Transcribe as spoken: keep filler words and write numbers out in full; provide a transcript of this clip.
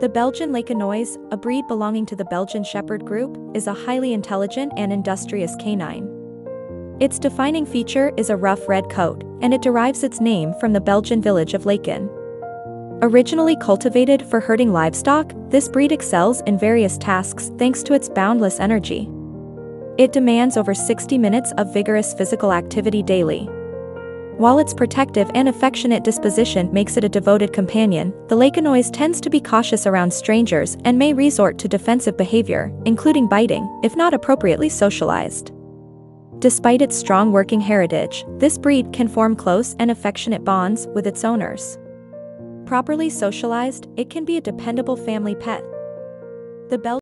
The Belgian Laekenois, a breed belonging to the Belgian Shepherd group, is a highly intelligent and industrious canine. Its defining feature is a rough red coat, and it derives its name from the Belgian village of Laeken. Originally cultivated for herding livestock, this breed excels in various tasks thanks to its boundless energy. It demands over sixty minutes of vigorous physical activity daily. While its protective and affectionate disposition makes it a devoted companion, the Laekenois tends to be cautious around strangers and may resort to defensive behavior, including biting, if not appropriately socialized. Despite its strong working heritage, this breed can form close and affectionate bonds with its owners. Properly socialized, it can be a dependable family pet. The Belgian